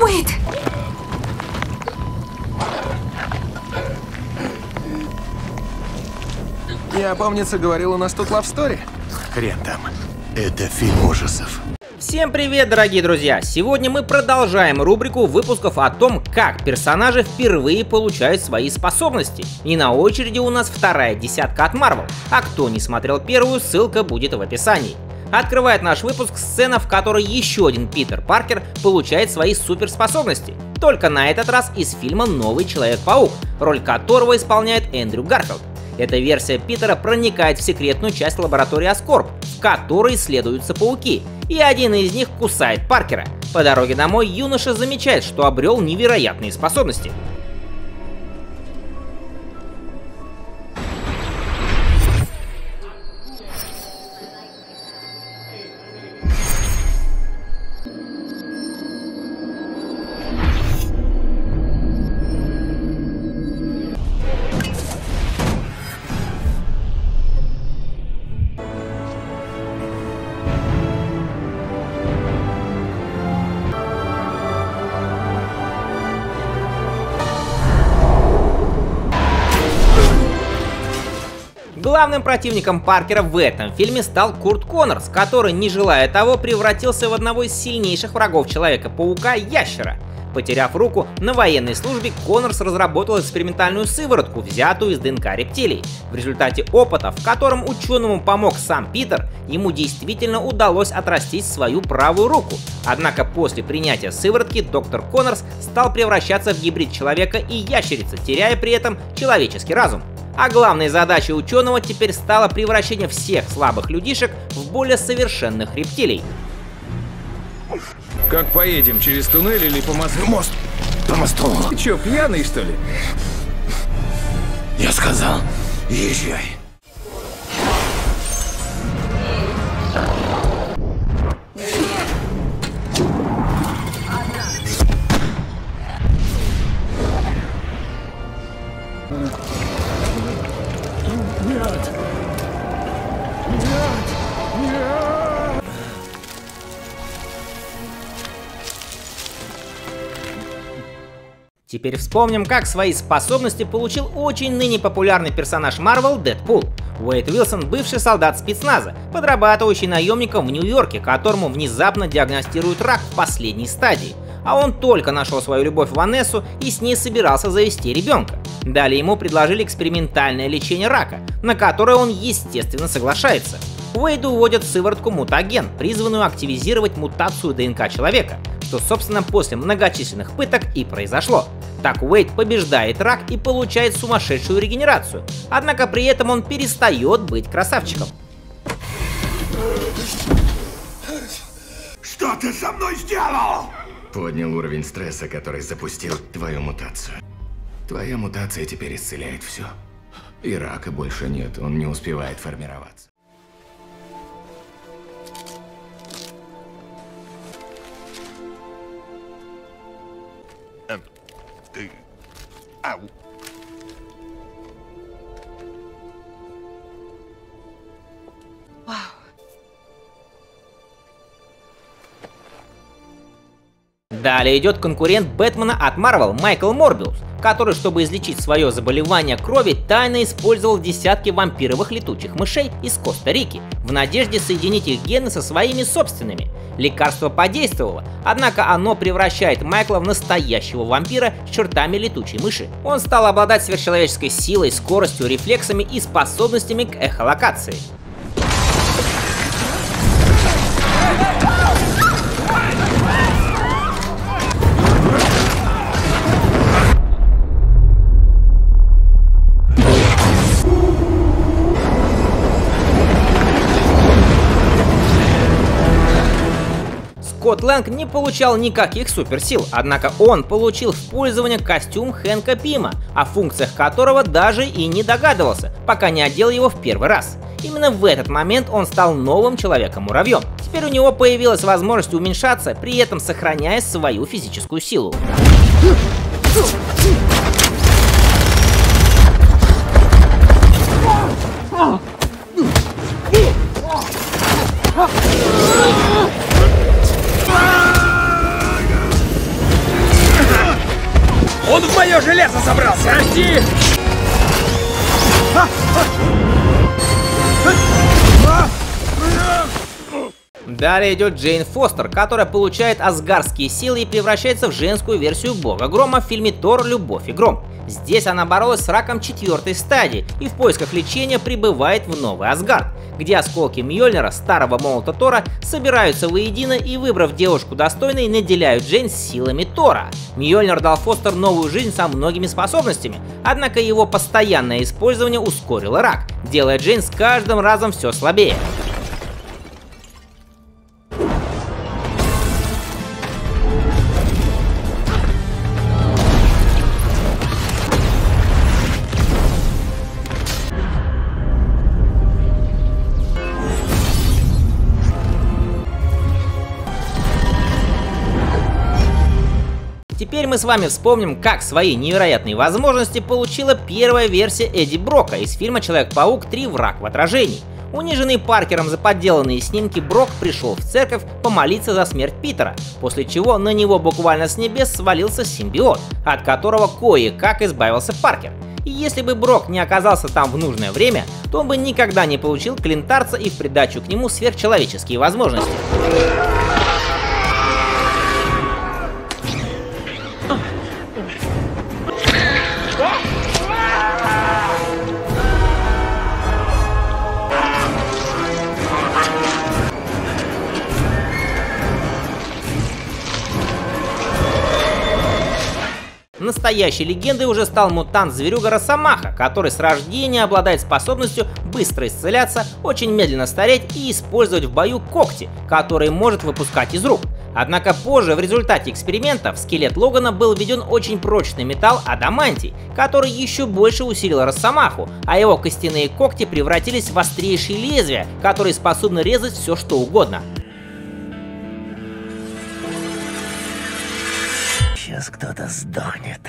Уэйт! Я, помнится, говорил, у нас тут лавстори. Хрен там. Это фильм ужасов. Всем привет, дорогие друзья! Сегодня мы продолжаем рубрику выпусков о том, как персонажи впервые получают свои способности. И на очереди у нас вторая десятка от Marvel. А кто не смотрел первую, ссылка будет в описании. Открывает наш выпуск сцена, в которой еще один Питер Паркер получает свои суперспособности. Только на этот раз из фильма «Новый Человек-паук», роль которого исполняет Эндрю Гарфилд. Эта версия Питера проникает в секретную часть лаборатории Оскорп, в которой исследуются пауки, и один из них кусает Паркера. По дороге домой юноша замечает, что обрел невероятные способности. Главным противником Паркера в этом фильме стал Курт Коннорс, который, не желая того, превратился в одного из сильнейших врагов Человека-паука — Ящера. Потеряв руку, на военной службе Коннорс разработал экспериментальную сыворотку, взятую из ДНК рептилий. В результате опыта, в котором ученому помог сам Питер, ему действительно удалось отрастить свою правую руку. Однако после принятия сыворотки доктор Коннорс стал превращаться в гибрид человека и ящерицы, теряя при этом человеческий разум. А главной задачей ученого теперь стало превращение всех слабых людишек в более совершенных рептилий. Как поедем, через туннель или по мосту? Мост! По мосту! Ты чё, пьяный, что ли? Я сказал, езжай. Теперь вспомним, как свои способности получил очень ныне популярный персонаж Marvel Дэдпул. Уэйт Уилсон — бывший солдат спецназа, подрабатывающий наемником в Нью-Йорке, которому внезапно диагностируют рак в последней стадии. А он только нашел свою любовь Ванессу и с ней собирался завести ребенка. Далее ему предложили экспериментальное лечение рака, на которое он, естественно, соглашается. Уэйду вводят сыворотку мутаген, призванную активизировать мутацию ДНК человека, что, собственно, после многочисленных пыток и произошло. Так Уэйд побеждает рак и получает сумасшедшую регенерацию, однако при этом он перестает быть красавчиком. Что ты со мной сделал? Поднял уровень стресса, который запустил твою мутацию. Твоя мутация теперь исцеляет все. И рака больше нет, он не успевает формироваться. Ты... Ау. Вау. Далее идет конкурент Бэтмена от Marvel Майкл Морбиус, который, чтобы излечить свое заболевание крови, тайно использовал десятки вампировых летучих мышей из Коста-Рики в надежде соединить их гены со своими собственными. Лекарство подействовало, однако оно превращает Майкла в настоящего вампира с чертами летучей мыши. Он стал обладать сверхчеловеческой силой, скоростью, рефлексами и способностями к эхолокации. Кот Лэнг не получал никаких суперсил, однако он получил в пользование костюм Хэнка Пима, о функциях которого даже и не догадывался, пока не одел его в первый раз. Именно в этот момент он стал новым Человеком-муравьем. Теперь у него появилась возможность уменьшаться, при этом сохраняя свою физическую силу. леса собрался? Прости! Далее идет Джейн Фостер, которая получает асгардские силы и превращается в женскую версию бога грома в фильме «Тор. Любовь и гром». Здесь она боролась с раком 4-й стадии и в поисках лечения прибывает в Новый Асгард, где осколки Мьёльнера, старого молота Тора, собираются воедино и, выбрав девушку достойной, наделяют Джейн силами Тора. Мьёльнер дал Фостер новую жизнь со многими способностями, однако его постоянное использование ускорило рак, делая Джейн с каждым разом все слабее. Теперь мы с вами вспомним, как свои невероятные возможности получила первая версия Эдди Брока из фильма «Человек-паук. 3. Враг в отражении». Униженный Паркером за подделанные снимки, Брок пришел в церковь помолиться за смерть Питера, после чего на него буквально с небес свалился симбиот, от которого кое-как избавился Паркер. И если бы Брок не оказался там в нужное время, то он бы никогда не получил клинтарца и в придачу к нему сверхчеловеческие возможности. Настоящей легендой уже стал мутант-зверюга Росомаха, который с рождения обладает способностью быстро исцеляться, очень медленно стареть и использовать в бою когти, которые может выпускать из рук. Однако позже в результате эксперимента в скелет Логана был введен очень прочный металл адамантий, который еще больше усилил Росомаху, а его костяные когти превратились в острейшие лезвия, которые способны резать все что угодно. Сейчас кто-то сдохнет.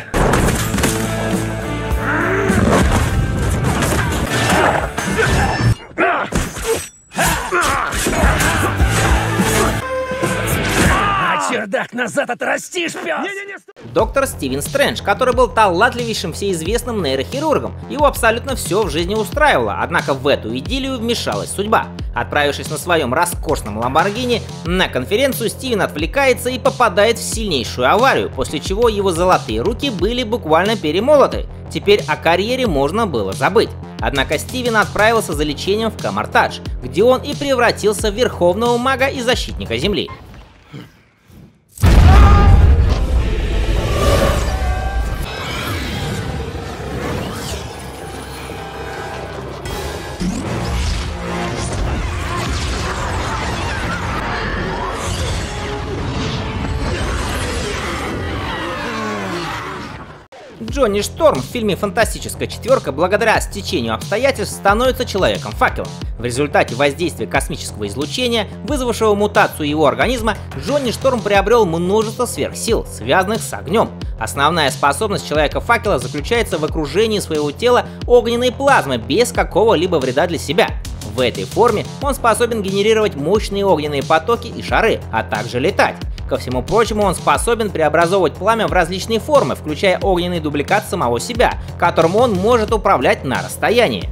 Чердак, назад отрастишь, пёс! Не-не-не, стой! Доктор Стивен Стрэндж, который был талантливейшим всеизвестным нейрохирургом, его абсолютно все в жизни устраивало, однако в эту идиллию вмешалась судьба. Отправившись на своем роскошном Ламборгини на конференцию, Стивен отвлекается и попадает в сильнейшую аварию, после чего его золотые руки были буквально перемолоты. Теперь о карьере можно было забыть. Однако Стивен отправился за лечением в Камартадж, где он и превратился в верховного мага и защитника Земли. Джонни Шторм в фильме «Фантастическая четверка» благодаря стечению обстоятельств становится человеком-факелом. В результате воздействия космического излучения, вызвавшего мутацию его организма, Джонни Шторм приобрел множество сверхсил, связанных с огнем. Основная способность человека-факела заключается в окружении своего тела огненной плазмы без какого-либо вреда для себя. В этой форме он способен генерировать мощные огненные потоки и шары, а также летать. Ко всему прочему, он способен преобразовывать пламя в различные формы, включая огненный дубликат самого себя, которым он может управлять на расстоянии.